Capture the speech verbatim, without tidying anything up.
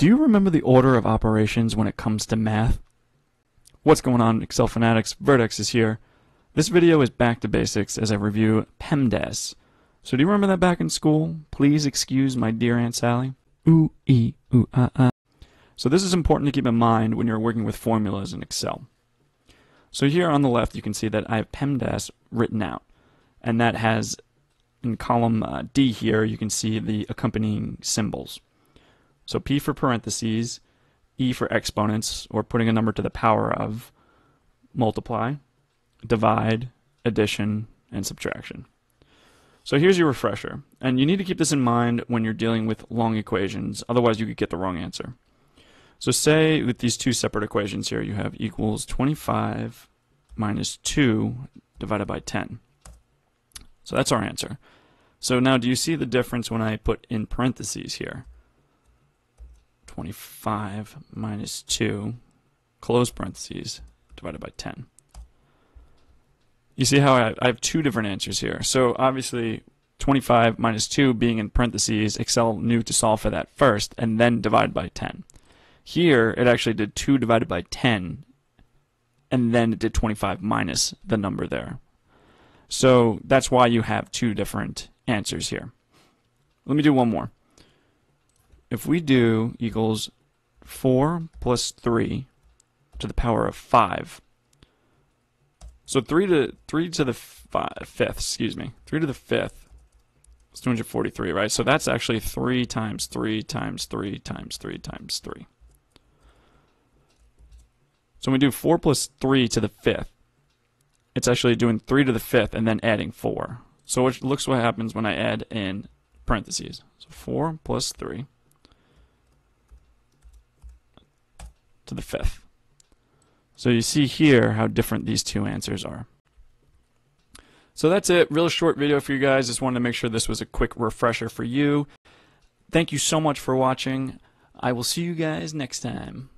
Do you remember the order of operations when it comes to math? What's going on, Excel fanatics? Vertex is here. This video is back to basics as I review PEMDAS. So do you remember that back in school? Please excuse my dear Aunt Sally. Ooh, ee, ooh, ah, ah. So this is important to keep in mind when you're working with formulas in Excel. So here on the left you can see that I have PEMDAS written out, and that has in column uh, D here you can see the accompanying symbols. So P for parentheses, E for exponents, or putting a number to the power of, multiply, divide, addition, and subtraction. So here's your refresher, and you need to keep this in mind when you're dealing with long equations, otherwise you could get the wrong answer. So say with these two separate equations here, you have equals twenty-five minus two divided by ten. So that's our answer. So now do you see the difference when I put in parentheses here? twenty-five minus two, close parentheses, divided by ten. You see how I have two different answers here. So obviously twenty-five minus two being in parentheses, Excel knew to solve for that first and then divide by ten. Here it actually did two divided by ten, and then it did twenty-five minus the number there. So that's why you have two different answers here. Let me do one more. If we do equals four plus three to the power of five, so three to three to the five, fifth, excuse me, three to the fifth is two hundred forty-three, right? So that's actually three times three times three times three times three. So when we do four plus three to the fifth, it's actually doing three to the fifth and then adding four. So it looks what happens when I add in parentheses. So four plus three to the fifth. So you see here how different these two answers are. So that's it. Real short video for you guys. Just wanted to make sure this was a quick refresher for you. Thank you so much for watching. I will see you guys next time.